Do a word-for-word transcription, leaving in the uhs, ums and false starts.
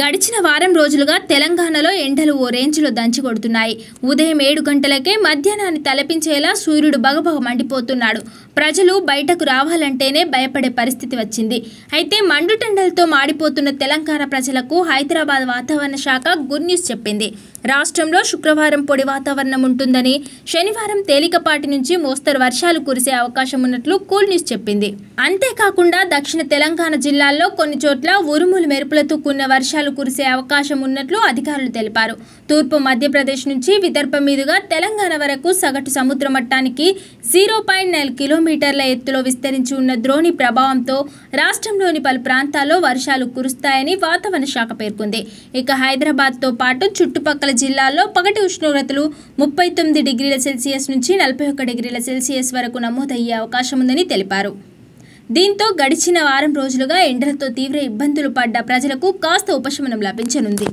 గడిచిన వారం రోజులుగా తెలంగాణలో ఎండలు ఓ రేంజ్‌లో దంచికొడుతున్నాయి। ఉదయం ఏడు గంటలకే మధ్యాహ్నాన్ని తలపించేలా సూర్యుడు బగబగ మండిపోతున్నాడు। ప్రజలు బయటకు రావాలంటేనే భయపడే పరిస్థితి వచ్చింది। అయితే మండుటెండలతో మాడిపోతున్న తెలంగాణ ప్రజలకు హైదరాబాద్ వాతావరణ శాఖ గుడ్ న్యూస్ చెప్పింది। రాష్ట్రంలో శుక్రవారం పొడి వాతావరణం ఉంటుందని, శనివారం తేలికపాటి నుంచి మోస్తరు వర్షాలు కురిసే అవకాశం ఉన్నట్లు కూల్ న్యూస్ చెప్పింది। అంతే కాకుండా దక్షిణ తెలంగాణ జిల్లాల్లో కొన్ని చోట్ల ఉరుములు మెరుపులతో కూడిన వర్షాలు కురిసే అవకాశం ఉన్నట్లు అధికారులు తెలిపారు। తూర్పు మధ్యప్రదేశ్ నుంచి విదర్భ మీదుగా తెలంగాణ వరకు సగటు సముద్ర మట్టానికి జీరో పాయింట్ నాలుగు కిలోమీటర్ల ఎత్తులో విస్తరించి ఉన్న ద్రోణి ప్రభావంతో రాష్ట్రంలోని పలు ప్రాంతాల్లో వర్షాలు కురుస్తాయని వాతావరణ శాఖ పేర్కొంది। ఇక హైదరాబాద్తో పాటు చుట్టుపక్కల జిల్లాల్లో పగటి ఉష్ణోగ్రతలు ముప్పై తొమ్మిది డిగ్రీల సెల్సియస్ నుంచి నలభై ఒక్క డిగ్రీల సెల్సియస్ వరకు నమోదయ్యే అవకాశం ఉందని తెలిపారు। దీంతో గడిచిన వారం రోజులుగా ఎండలతో తీవ్ర ఇబ్బందులు పడ్డ ప్రజలకు కాస్త ఉపశమనం లభించనుంది।